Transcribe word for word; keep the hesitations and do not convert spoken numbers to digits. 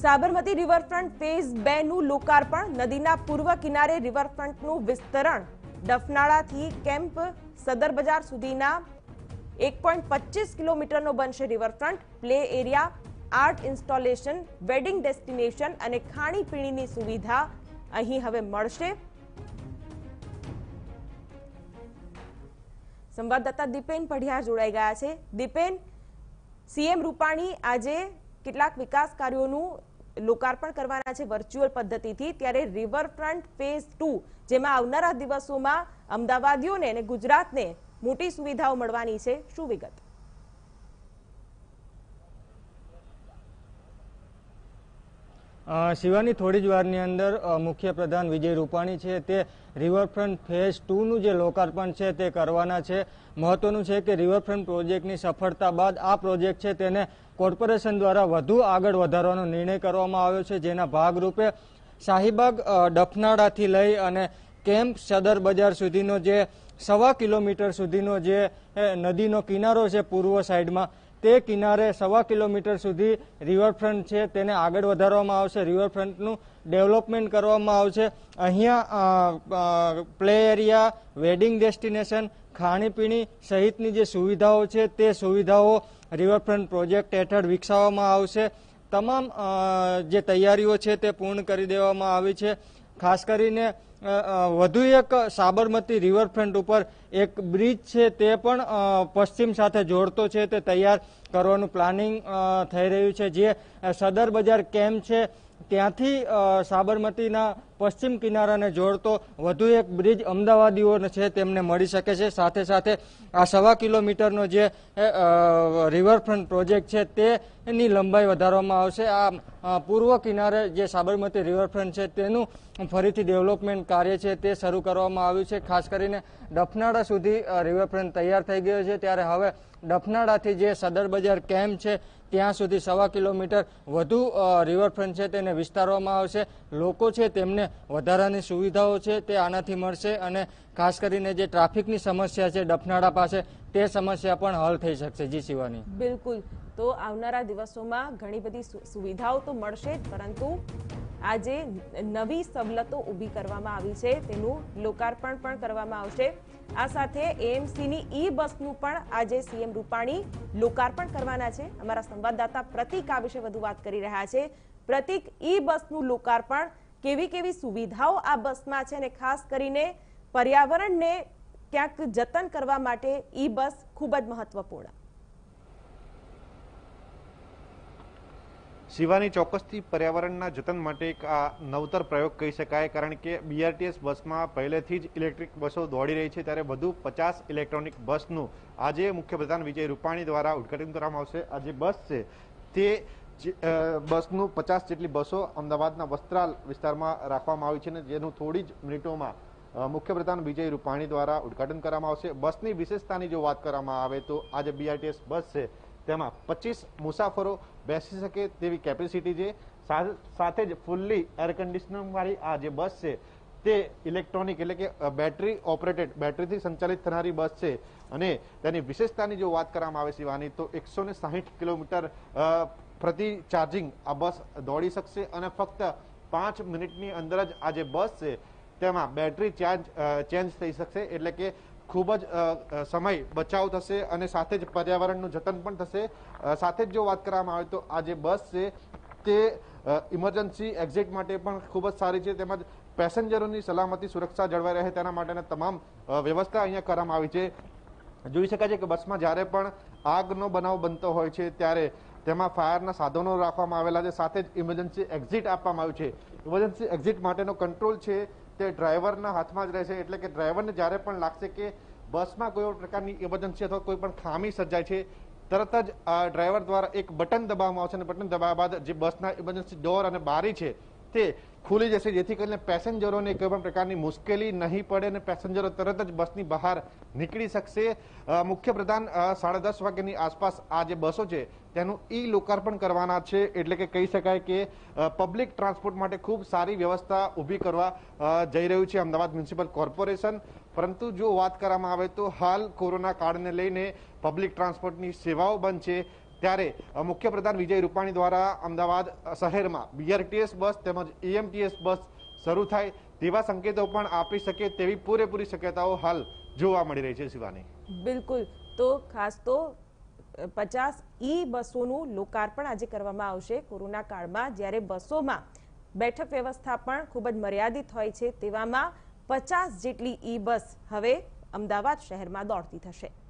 Sabarmati riverfront phase બે નું લોકાર્પણ, નદીના પૂર્વ કિનારે રિવરફ્રન્ટનું વિસ્તરણ, ડફનાળાથી કેમ્પ સદર બજાર સુધીના એક પોઈન્ટ પચીસ કિલોમીટરનો બનશે riverfront, play area, art installation, wedding destination અને ખાણીપીણીની સુવિધા અહીં હવે મળશે। સંવાદદાતા દીપેન પઢિયા જોડાઈ ગયા છે। દીપેન, સીએમ રૂપાણી આજે કેટલાક विकास કાર્યોનું लोकार्पण કરવાના છે વર્ચ્યુઅલ પદ્ધતિથી, ત્યારે રિવરફ્રન્ટ ફેઝ टू જેમાં આવનારા દિવસોમાં અમદાવાદીઓને અને ગુજરાતને મોટી સુવિધાઓ મળવાની છે, શું વિગત? शिवानी थोड़ी ज वारनी अंदर मुख्य प्रधान विजय रूपाणी है ते रिवरफ्रंट फेज टू नु जे लोकार्पण है ते करवाना छे। महत्वनुं छे के रिवरफ्रंट प्रोजेक्ट की सफलता बाद आ प्रोजेक्ट है तेने कोर्पोरेशन द्वारा वधु आगळ वधारवानो निर्णय करवामां आव्यो छे, जेना भागरूपे शाहीबाग डफनाड़ा थी लई अने केम्प सदर बजार सुधीनो जे सवा किलोमीटर सुधीनो जे नदीनो किनारो छे पूर्व साइडमां, તે કિનારે સવા કિલોમીટર સુધી રિવરફ્રન્ટ છે તેને આગળ વધારવામાં આવશે, રિવરફ્રન્ટનું ડેવલપમેન્ટ કરવામાં આવશે। અહીંયા પ્લે એરિયા, વેડિંગ ડેસ્ટિનેશન, ખાણીપીણી સહિતની જે સુવિધાઓ છે તે સુવિધાઓ રિવરફ્રન્ટ પ્રોજેક્ટ હેઠળ વિકસાવવામાં આવશે। તમામ જે તૈયારીઓ છે તે પૂર્ણ કરી દેવામાં આવી છે। ખાસ કરીને વધુ એક સાબરમતી રિવરફ્રન્ટ ઉપર એક બ્રિજ છે તે પણ પશ્ચિમ સાથે જોડતો છે તે તૈયાર કરવાનું પ્લાનિંગ થઈ રહ્યું છે। જે સદર બજાર કેમ્પ છે ત્યાંથી સાબરમતીના પશ્ચિમ કિનારાને જોડતો વધુ એક બ્રિજ અમદાવાદીઓને છે તેમને મળી શકે છે। સાથે સાથે આ સવા કિલોમીટરનો જે રિવરફ્રન્ટ પ્રોજેક્ટ છે તેની લંબાઈ વધારવામાં આવશે। આ પૂર્વ કિનારે જે સાબરમતી રિવરફ્રન્ટ છે તેનું ફરીથી ડેવલપમેન્ટ કાર્ય છે તે શરૂ કરવામાં આવ્યું છે। ખાસ કરીને ડફનાળા સુધી રિવરફ્રન્ટ તૈયાર થઈ ગયો છે, ત્યારે હવે ડફનાળાથી જે સદર બજાર કેમ્પ છે ત્યાં સુધી સવા કિલોમીટર વધુ રિવરફ્રન્ટ છે તેને વિસ્તારવામાં આવશે। લોકો છે તેમને વધારાની સુવિધાઓ છે તે આનાથી મળશે અને ખાસ કરીને જે ટ્રાફિકની સમસ્યા છે ડફનાળા પાસે તે સમસ્યા પણ હલ થઈ શકશે। જી શિવાની, બિલકુલ, તો આવનારા દિવસોમાં ઘણી બધી સુવિધાઓ તો મળશે, પરંતુ આજે નવી સવલતો ઊભી કરવામાં આવી છે તેનું લોકાર્પણ પણ કરવામાં આવશે। આ સાથે એએમસીની ઈ બસનું પણ આજે સીએમ રૂપાણી લોકાર્પણ કરવાના છે। અમારા સંવાદદાતા પ્રતિક આ વિશે વધુ વાત કરી રહ્યા છે। પ્રતિક, ઈ બસનું લોકાર્પણ, કેવી કેવી સુવિધાઓ આ બસમાં છે અને ખાસ કરીને પર્યાવરણને ક્યાંક જતન કરવા માટે ઈ બસ ખૂબ જ મહત્વપૂર્ણ? शिवानी, चौक्सथी पर्यावरणना जतन माटे एक आ नवतर प्रयोग कही शकाय, कारण के बीआरटीएस बस में पहलेथी ज इलेक्ट्रिक बसों दौड़ी रही है, त्यारे वधु पचास इलेक्ट्रॉनिक बसनुं आज मुख्य प्रधान विजय रूपाणी द्वारा उद्घाटन करवामां आवशे। आ जे बस छे ते बसनुं पचास जेटली बसों अमदावादना वस्त्राल विस्तारमां राखवामां आवी छे, जेनुं थोड़ी ज मिनिटोमां मुख्य प्रधान विजय रूपाणी द्वारा उद्घाटन करवामां आवशे। बसनी विशेषतानी जो बात करवामां आवे तो आ जे बीआरटीएस बस छे तेमां पच्चीस मुसाफरो बेसी सके तेवी केपेसिटी है, साथ ज फूल्ली एर कंडिशनिंग वाली आ जे बस है ते इलेक्ट्रॉनिक एटले के बेटरी ऑपरेटेड बेटरी थी संचालित थनारी बस है। अने तेनी विशेषतानी जो बात करवामां आवे शिवानी तो एक सौ साइठ किलोमीटर प्रति चार्जिंग आ बस दौड़ी शकशे अने फक्त पांच मिनिटनी अंदर ज आ जे बस है तेमां बेटरी चार्ज चेन्ज थई शकशे, एटले के खूब ज समय बचाव थशे अने साथे ज पर्यावरणनुं जतन पण थशे। साथे ज जो वात करवामां आवे तो आ जे बस छे ते इमरजन्सी एक्जिट माटे पण खूब ज सारी छे, तेमज पेसेंजरोनी सलामती सुरक्षा जळवाई रहे तेना माटेना तमाम व्यवस्था अहींया करवामां आवी छे। जोई शकाय छे के बसमां ज्यारे पण आगनो बनाव बनतो होय छे त्यारे તેમાં ફાયરના સાધનો રાખવામાં આવેલા છે, સાથે જ ઇમરજન્સી એક્ઝિટ આપવામાં આવ્યું છે। ઇમરજન્સી એક્ઝિટ માટેનો કંટ્રોલ છે તે ડ્રાઈવરના હાથમાં જ રહેશે, એટલે કે ડ્રાઈવરને જ્યારે પણ લાગશે કે બસમાં કોઈ પ્રકારની ઇમરજન્સી અથવા કોઈ પણ ખામી સર્જાય છે, તરત જ ડ્રાઈવર દ્વારા એક બટન દબાવવામાં આવશે અને બટન દબાવ્યા બાદ જે બસના ઇમરજન્સી ડોર અને બારી છે તે ખુલી જશે, જેથી કરીને પેસેન્જરોને કોઈ પણ પ્રકારની મુશ્કેલી નહીં પડે અને પેસેન્જરો તરત જ બસની બહાર નીકળી શકશે। મુખ્ય પ્રધાન સાડા દસ વાગ્યાની આસપાસ આ જે બસો છે તેનું ઈ લોકાર્પણ કરવાના છે, એટલે કે કહી શકાય કે પબ્લિક ટ્રાન્સપોર્ટ માટે ખૂબ સારી વ્યવસ્થા ઊભી કરવા જઈ રહ્યું છે અમદાવાદ મ્યુનિસિપલ કોર્પોરેશન। પરંતુ જો વાત કરવામાં આવે તો હાલ કોરોના કાળને લઈને પબ્લિક ટ્રાન્સપોર્ટની સેવાઓ બંધ છે, त्यारे मुख्यप्रधान विजय रूपाणी द्वारा अमदावाद शहर में बीआरटीएस बस तेमज एमटीएस बस शुरू थाय तेवा संकेतों पण आपी सके तेवी पूरेपूरी शक्यताओं हाल जोवा मळी रही छे। शिवानी बिल्कुल, तो खास तो पचास ई बसोनुं लोकार्पण आज करवामां आवशे। कोरोना काळमां ज्यारे बसोमां बैठक व्यवस्था पण खूब ज मर्यादित होय छे तेवामां पचास जेटली ई बस हवे अमदावाद शहरमां दौड़ती थशे।